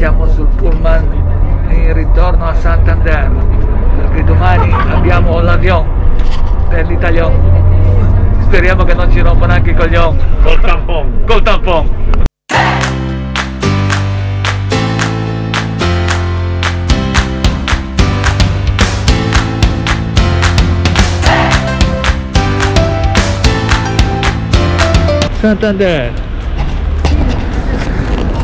siamo sul pullman in ritorno a Santander, perché domani abbiamo l'avion per l'Italion. Speriamo che non ci rompano anche i coglioni. Col tampon. Col tampon. Santander,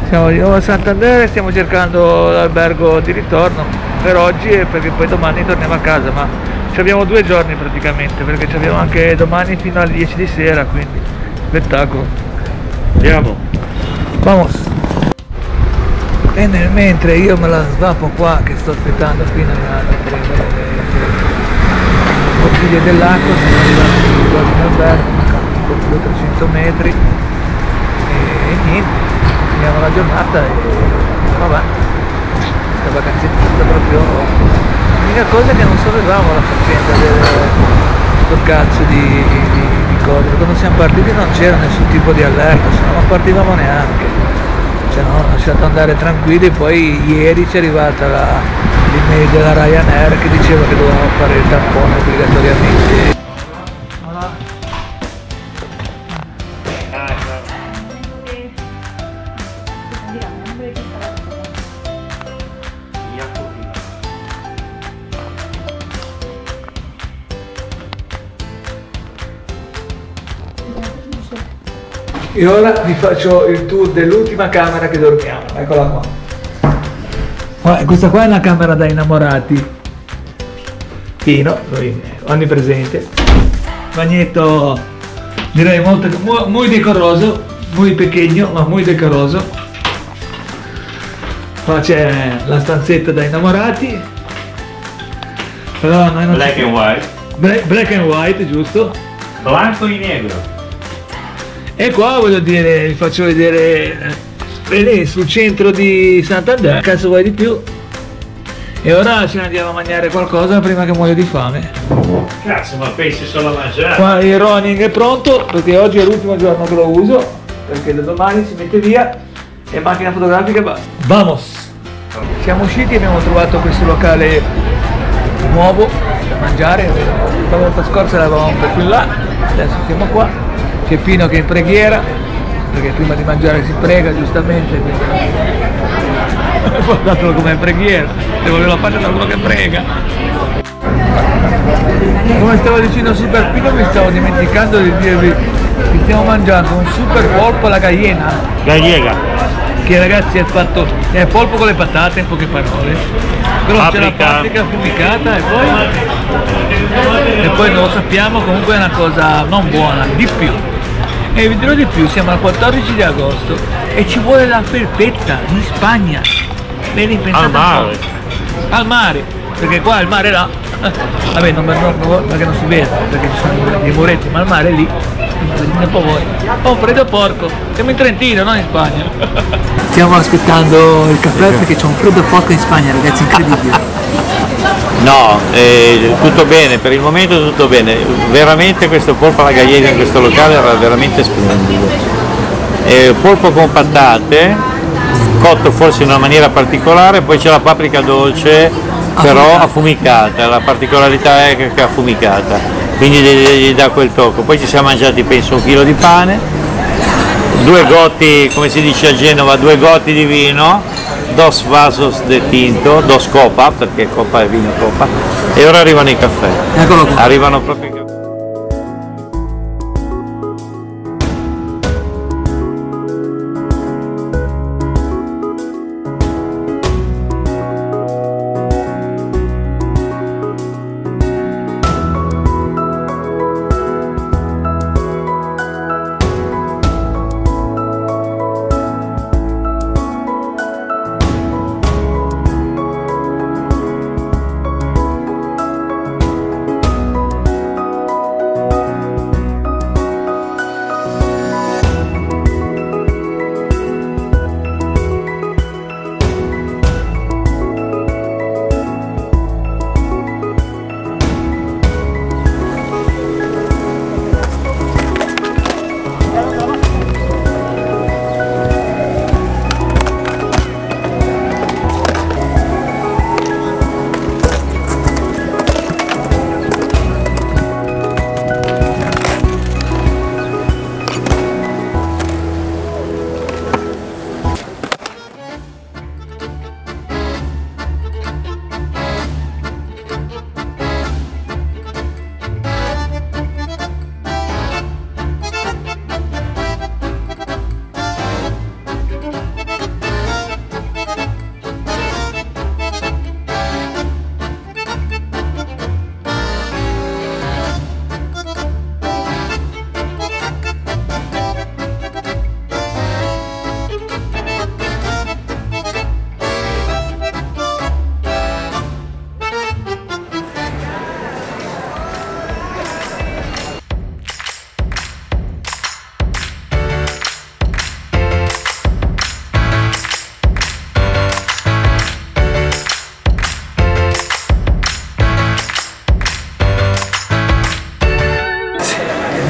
siamo di nuovo a Santander e stiamo cercando l'albergo di ritorno per oggi, e perché poi domani torniamo a casa, ma ci abbiamo 2 giorni praticamente, perché ci abbiamo anche domani fino alle 10 di sera, quindi spettacolo. Andiamo, vamos. E nel mentre io me la svapo qua che sto aspettando fino a prendere le bottiglie dell'acqua. Sono arrivato in albergo, 200-300 metri e niente, finiamo la giornata e andiamo avanti. Questa vacanzetta proprio, l'unica cosa che non sapevamo la faccenda del cazzo di cose. Quando siamo partiti non c'era nessun tipo di allerta, se no non partivamo neanche, cioè no, lasciato andare tranquilli. Poi ieri ci è arrivata l'email della Ryanair che diceva che dovevamo fare il tampone obbligatoriamente. E ora vi faccio il tour dell'ultima camera che dormiamo, eccola qua. Questa qua è una camera da innamorati. Pino, lui onnipresente. Bagnetto direi molto, muy decoroso, muy pequeño, ma muy decoroso. Qua c'è la stanzetta da innamorati. Però noi non black and white. Black and white, giusto? Blanco e negro. E qua voglio dire, vi faccio vedere sul centro di Santander, cazzo vuoi di più? E ora ce ne andiamo a mangiare qualcosa prima che muoio di fame. Cazzo, ma pensi solo a mangiare? Qua il running è pronto, perché oggi è l'ultimo giorno che lo uso, perché da domani si mette via e macchina fotografica e basta. Vamos! Siamo usciti e abbiamo trovato questo locale nuovo da mangiare. La volta scorsa eravamo un po' più in là, adesso siamo qua. C'è Pino che è in preghiera, perché prima di mangiare si prega, giustamente. Guardatelo com'è in preghiera, se voleva fare da quello che prega. Come stavo dicendo Super Pino, mi stavo dimenticando di dirvi che stiamo mangiando un super polpo alla gallega. Gallega. Che ragazzi è fatto, è polpo con le patate in poche parole. Però c'è la paprika affumicata e poi non lo sappiamo, comunque è una cosa non buona, di più. E vi dirò di più, siamo al 14 di agosto e ci vuole la perfetta in Spagna. Bene, al mare. Al mare, perché qua il mare è là. Vabbè, non perché non si vede, perché ci sono dei muretti, ma il mare è lì. Un po' voi. Freddo porco. Siamo in Trentino, non in Spagna. Stiamo aspettando il caffè perché c'è un freddo porco in Spagna, ragazzi, incredibile. No, tutto bene, per il momento tutto bene, veramente questo polpo alla gallega in questo locale era veramente splendido, polpo con patate, cotto forse in una maniera particolare, poi c'è la paprika dolce, però affumicata, la particolarità è che è affumicata, quindi gli dà quel tocco. Poi ci siamo mangiati penso 1 chilo di pane, 2 gotti, come si dice a Genova, 2 gotti di vino, 2 vasos di tinto, 2 copas, perché coppa è vino coppa, e ora arrivano i caffè. Eccolo qua. Arrivano proprio i caffè.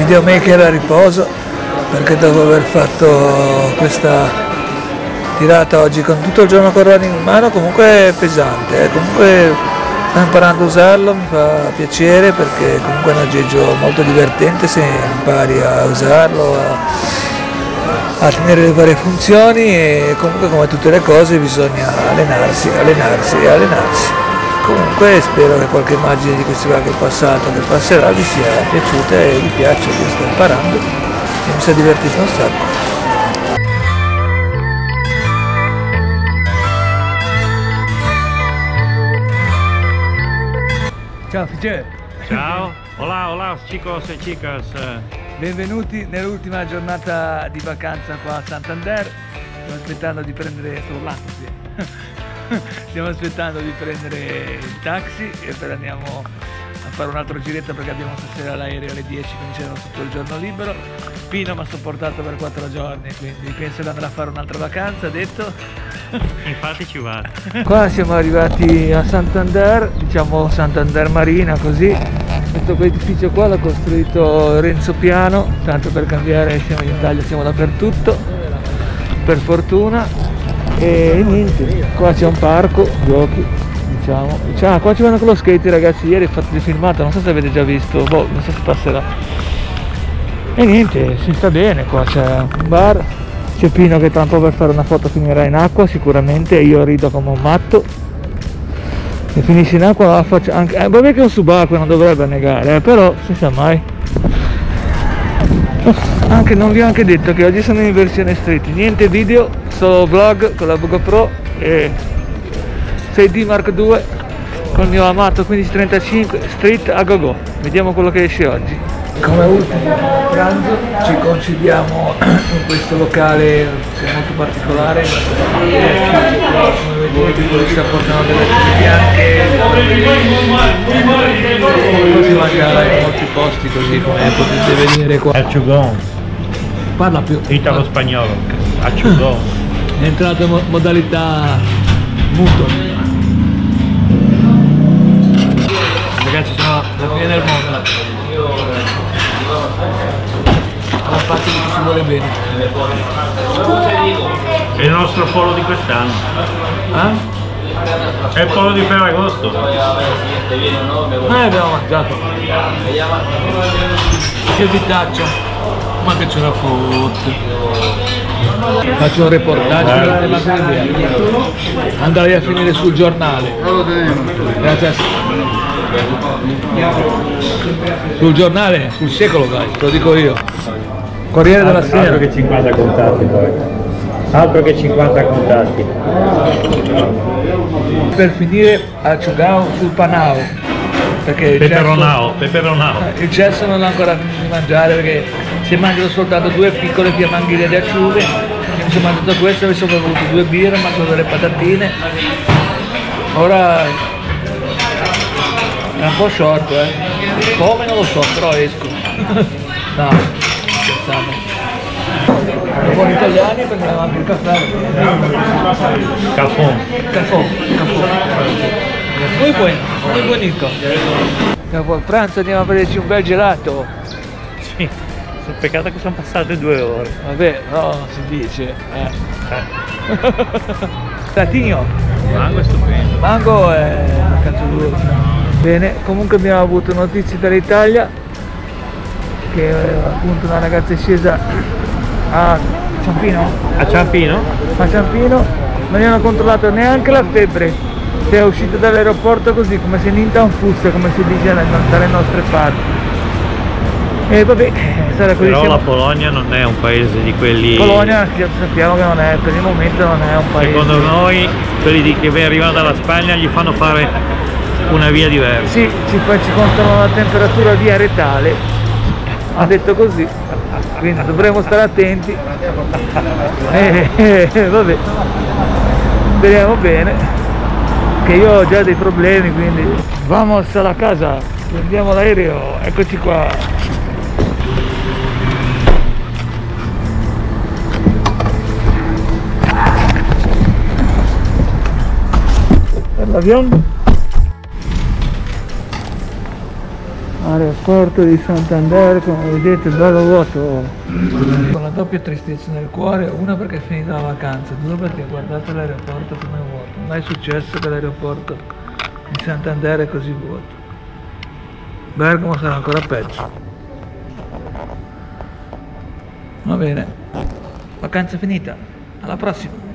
videomaker a riposo, perché dopo aver fatto questa tirata oggi con tutto il giorno con il running in mano comunque è pesante, comunque sto imparando a usarlo, mi fa piacere perché comunque è un aggeggio molto divertente se impari a usarlo, a tenere le varie funzioni, e comunque come tutte le cose bisogna allenarsi. Comunque spero che qualche immagine di questi qua che è passato, che passerà, vi sia piaciuta e vi piace, io sto imparando e mi sta divertendo un sacco. Ciao Fice! Ciao! Hola, hola chicos e chicas! Benvenuti nell'ultima giornata di vacanza qua a Santander. Stiamo aspettando di prendere il taxi e poi andiamo a fare un altro giretto perché abbiamo stasera l'aereo alle 10, quindi c'era tutto il giorno libero. Pino mi ha sopportato per 4 giorni, quindi penso di andare a fare un'altra vacanza, detto. Infatti ci vado. Qua siamo arrivati a Santander, diciamo Santander Marina, così. Questo edificio qua l'ha costruito Renzo Piano, tanto per cambiare, siamo in Italia, siamo dappertutto, per fortuna. E niente, qua c'è un parco, giochi, diciamo. Ah, qua ci vanno con lo skate, ragazzi, ieri ho fatto il filmato, non so se avete già visto, boh, non so se passerà. E niente, si sta bene qua, c'è un bar. C'è Pino che tra un po' per fare una foto finirà in acqua sicuramente, io rido come un matto. Se finisce in acqua faccio anche... vabbè che è un subacqueo, non dovrebbe annegare, però si sa mai. Anche non vi ho anche detto che oggi sono in versione street, niente video, solo vlog con la GoPro e 6D Mark II col mio amato 1535 street a go go. Vediamo quello che esce oggi. Come ultimo pranzo ci concediamo in questo locale che è molto particolare, come vedete quelli sta portando delle cose bianche, poi si mangia in molti posti così come potete vedere qua. Acciugone. Parla più. Italo spagnolo. Acciugone. È entrato in modalità muto. Ragazzi sono la fine del mondo. Alla parte che ci vuole bene. È il nostro polo di quest'anno. È il polo di Ferragosto. Noi abbiamo mangiato. Che vitaccia. Ma che ce la fotte. Faccio un reportaggio. Andrei a finire sul giornale. Grazie. Sul giornale, sul secolo dai, te lo dico io. Corriere della Sera. Altro che 50 contatti poi. Altro che 50 contatti. Per finire acciugao sul panao. Perché peperonao, peperonao. Il cesso non l'ho ancora finito di mangiare perché si mangiano soltanto due piccole piamanghiere di acciughe. Mi sono mangiato questo, mi sono bevuto 2 birre, ma sono delle patatine. Ora.. È un po' short, come non lo so, però esco. No, scherzando. Buoni italiani prendiamo anche il caffè. Caffè. Muy buonito. Dopo il pranzo andiamo a prenderci un bel gelato. Sì, peccato che sono passate 2 ore. Vabbè, no, si dice. Platino. Mango è stupendo. Mango è una cazzo. Bene, comunque abbiamo avuto notizie dall'Italia che appunto una ragazza è scesa a Ciampino. A Ciampino non gli hanno controllato neanche la febbre, è uscita dall'aeroporto così come se ninta un fusto, come si dice dalle nostre parti. E vabbè, sarà così. Però la Polonia non è un paese di quelli... Polonia sappiamo che non è, per il momento non è un paese. Secondo noi quelli che arrivano dalla Spagna gli fanno fare una via diversa. Sì, ci contano la temperatura via retale, ha detto così, quindi dovremo stare attenti. Vabbè, speriamo bene, che io ho già dei problemi, quindi vamos alla casa, prendiamo l'aereo, eccoci qua. Per l'avion. Aeroporto di Santander, come vedete, bello vuoto. Con la doppia tristezza nel cuore, una perché è finita la vacanza, due perché guardate l'aeroporto come è vuoto. Mai successo che l'aeroporto di Santander è così vuoto. Bergamo sarà ancora peggio. Va bene, vacanza finita, alla prossima.